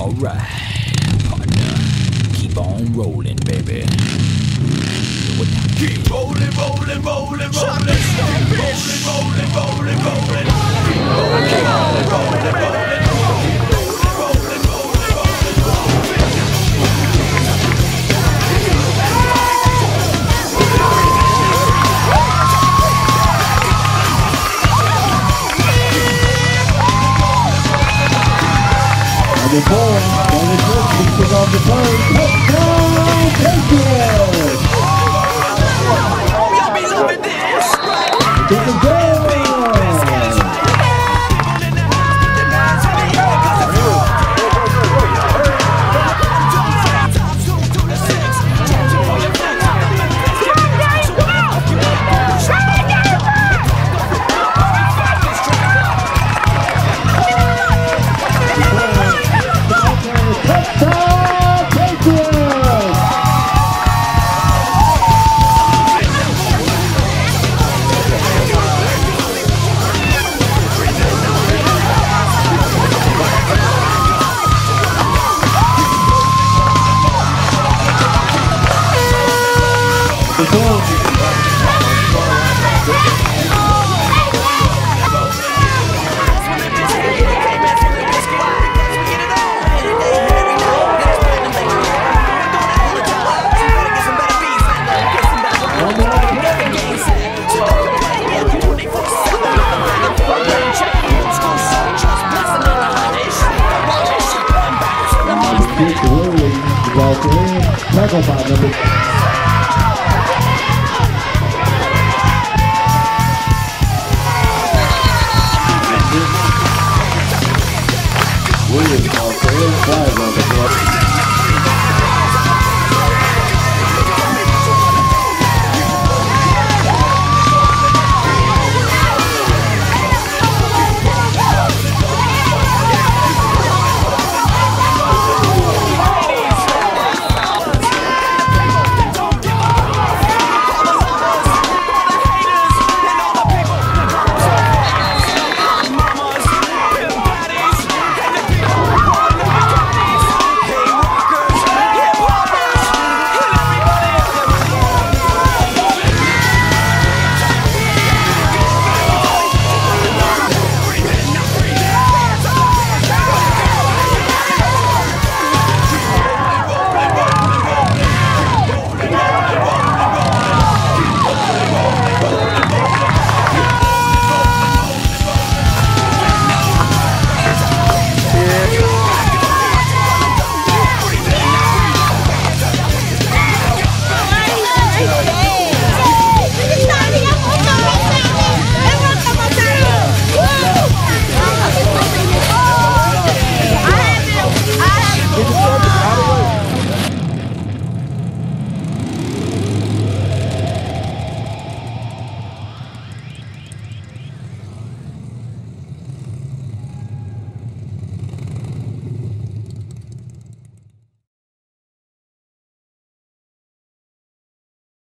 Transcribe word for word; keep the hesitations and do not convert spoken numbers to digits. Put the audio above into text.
Alright, partner. Keep on rolling, baby. Keep rolling, rolling, rolling, rolling. Keep rolling, rolling, rolling, rolling. Keep rolling, keep rolling, rolling, rolling. Keep rolling, rolling, rolling, rolling, rolling. The ball, and the coach is on the play. Touchdown, Patriots! Y'all be loving this, right? It's a goal! Tackle by number two. Williams now throws five on the block.